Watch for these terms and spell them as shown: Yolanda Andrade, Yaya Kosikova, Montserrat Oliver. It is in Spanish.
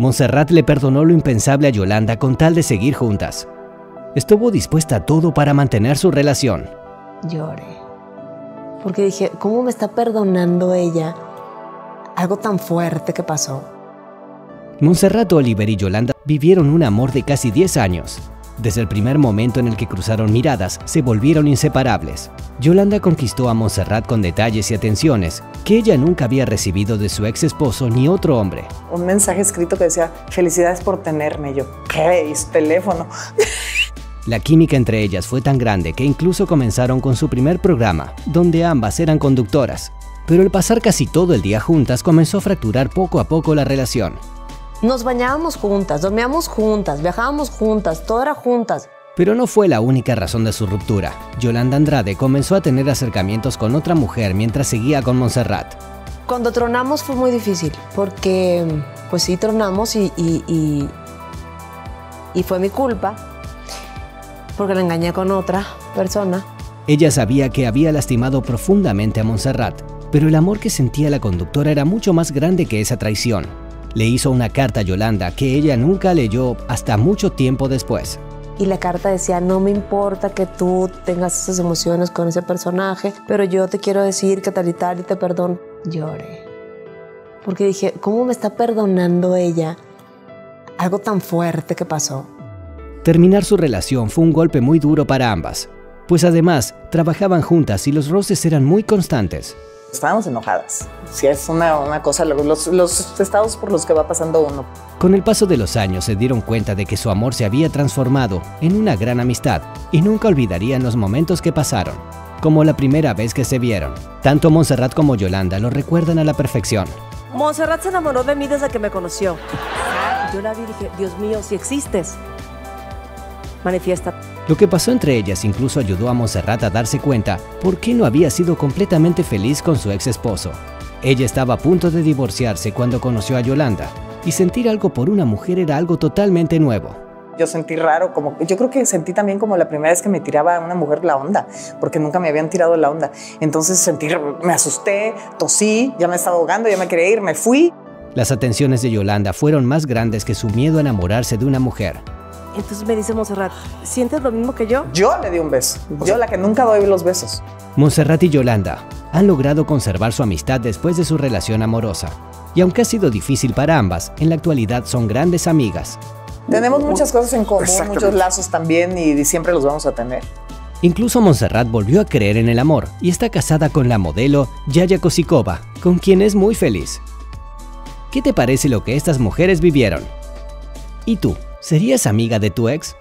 Montserrat le perdonó lo impensable a Yolanda con tal de seguir juntas. Estuvo dispuesta a todo para mantener su relación. Lloré. Porque dije, ¿cómo me está perdonando ella algo tan fuerte que pasó? Montserrat Oliver y Yolanda vivieron un amor de casi 10 años. Desde el primer momento en el que cruzaron miradas, se volvieron inseparables. Yolanda conquistó a Montserrat con detalles y atenciones que ella nunca había recibido de su ex esposo ni otro hombre. Un mensaje escrito que decía, felicidades por tenerme. Yo, ¿qué? ¿Y su teléfono? La química entre ellas fue tan grande que incluso comenzaron con su primer programa, donde ambas eran conductoras. Pero el pasar casi todo el día juntas comenzó a fracturar poco a poco la relación. Nos bañábamos juntas, dormíamos juntas, viajábamos juntas, todo era juntas. Pero no fue la única razón de su ruptura. Yolanda Andrade comenzó a tener acercamientos con otra mujer mientras seguía con Montserrat. Cuando tronamos fue muy difícil, porque pues sí tronamos y fue mi culpa. Porque la engañé con otra persona. Ella sabía que había lastimado profundamente a Montserrat, pero el amor que sentía la conductora era mucho más grande que esa traición. Le hizo una carta a Yolanda que ella nunca leyó hasta mucho tiempo después. Y la carta decía, no me importa que tú tengas esas emociones con ese personaje, pero yo te quiero decir que tal y te perdono. Lloré. Porque dije, ¿cómo me está perdonando ella algo tan fuerte que pasó? Terminar su relación fue un golpe muy duro para ambas, pues además trabajaban juntas y los roces eran muy constantes. Estábamos enojadas. Si es una cosa, los estados por los que va pasando uno. Con el paso de los años se dieron cuenta de que su amor se había transformado en una gran amistad y nunca olvidarían los momentos que pasaron, como la primera vez que se vieron. Tanto Montserrat como Yolanda lo recuerdan a la perfección. Montserrat se enamoró de mí desde que me conoció. Yo la vi y dije, Dios mío, si existes, manifiesta. Lo que pasó entre ellas incluso ayudó a Montserrat a darse cuenta por qué no había sido completamente feliz con su ex esposo. Ella estaba a punto de divorciarse cuando conoció a Yolanda y sentir algo por una mujer era algo totalmente nuevo. Yo sentí raro, como, yo creo que sentí también como la primera vez que me tiraba a una mujer la onda, porque nunca me habían tirado la onda. Entonces sentí, me asusté, tosí, ya me estaba ahogando, ya me quería ir, me fui. Las atenciones de Yolanda fueron más grandes que su miedo a enamorarse de una mujer. Entonces me dice Montserrat, ¿sientes lo mismo que yo? Yo le di un beso, yo la que nunca doy los besos. Montserrat y Yolanda han logrado conservar su amistad después de su relación amorosa. Y aunque ha sido difícil para ambas, en la actualidad son grandes amigas. Tenemos muchas cosas en común, muchos lazos también y siempre los vamos a tener. Incluso Montserrat volvió a creer en el amor y está casada con la modelo Yaya Kosikova, con quien es muy feliz. ¿Qué te parece lo que estas mujeres vivieron? ¿Y tú? ¿Serías amiga de tu ex?